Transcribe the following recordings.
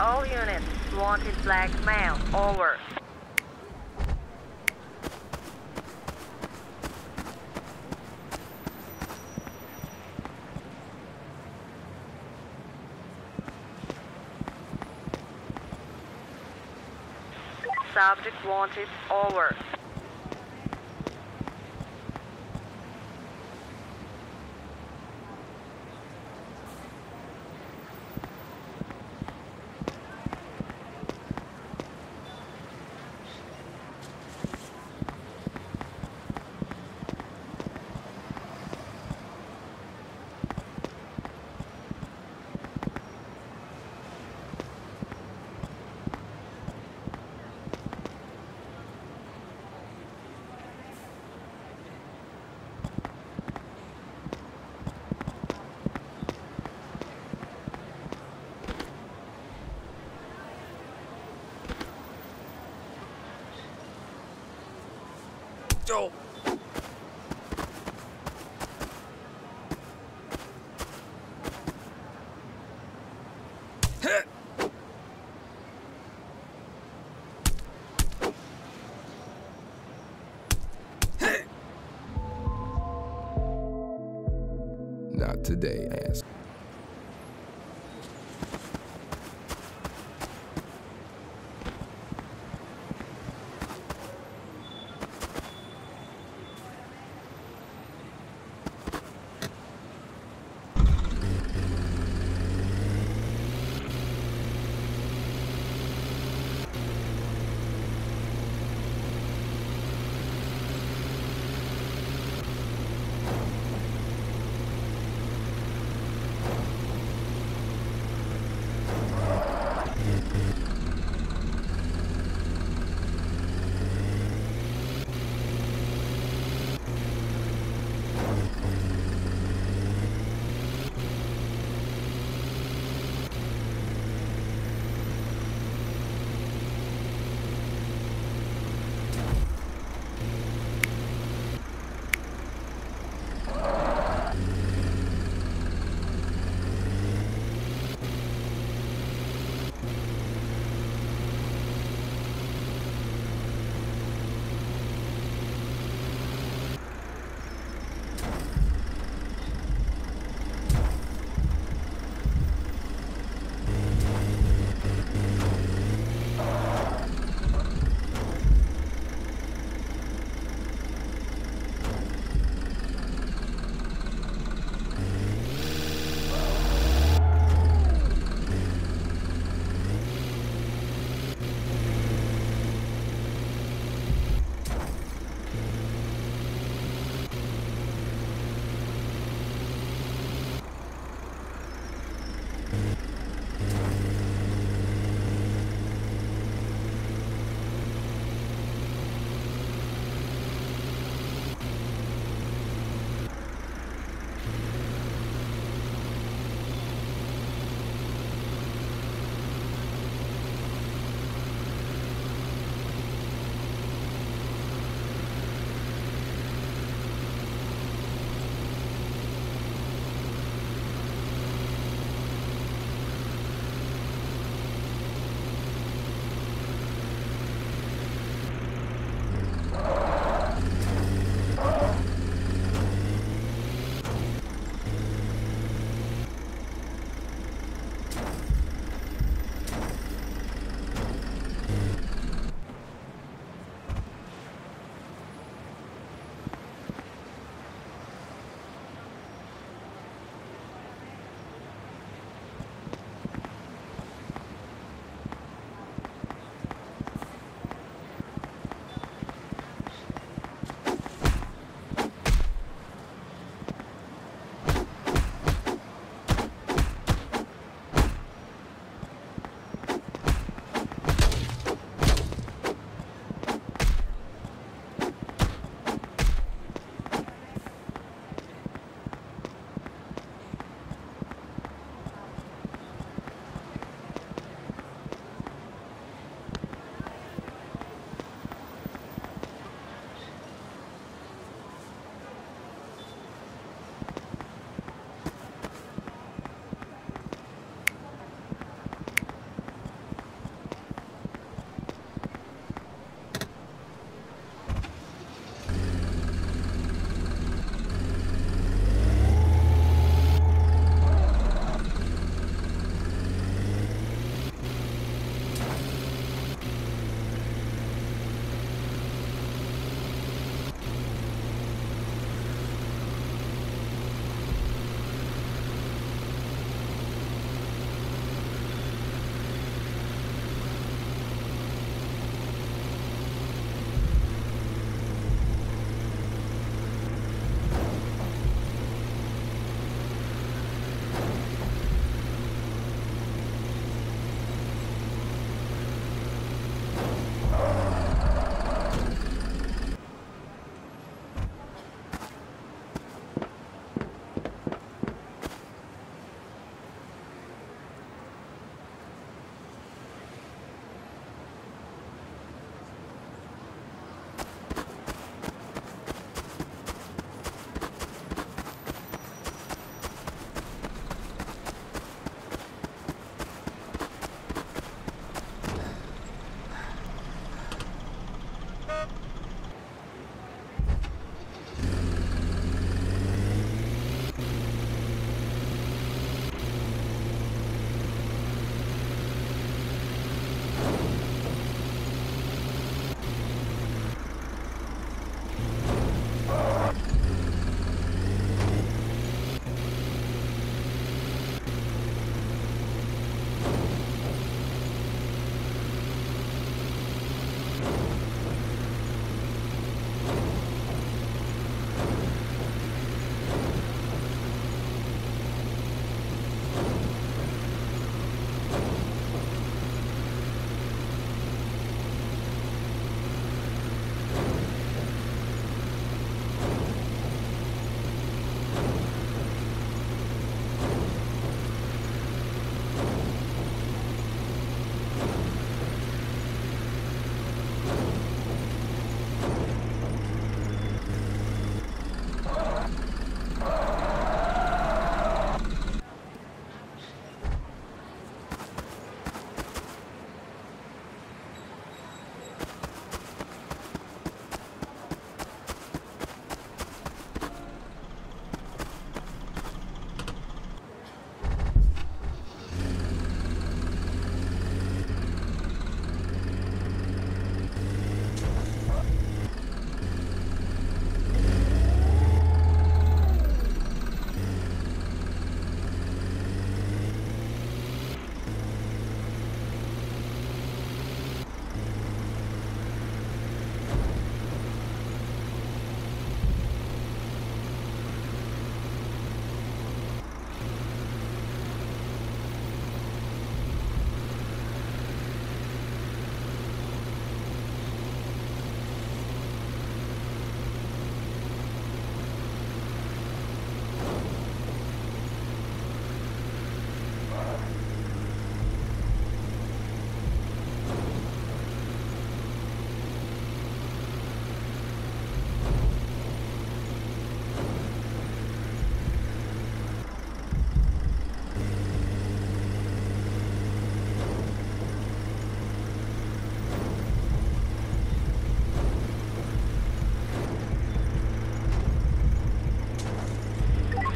All units, wanted black male, over. Subject wanted, over. Go. Not today, ass.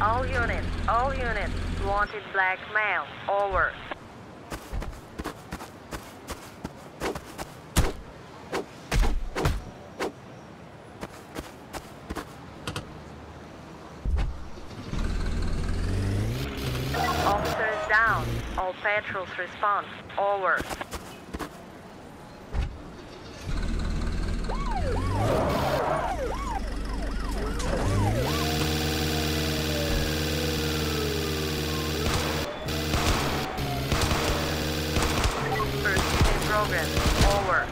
all units, wanted black male, over. Officers down, all patrols respond, over. Over.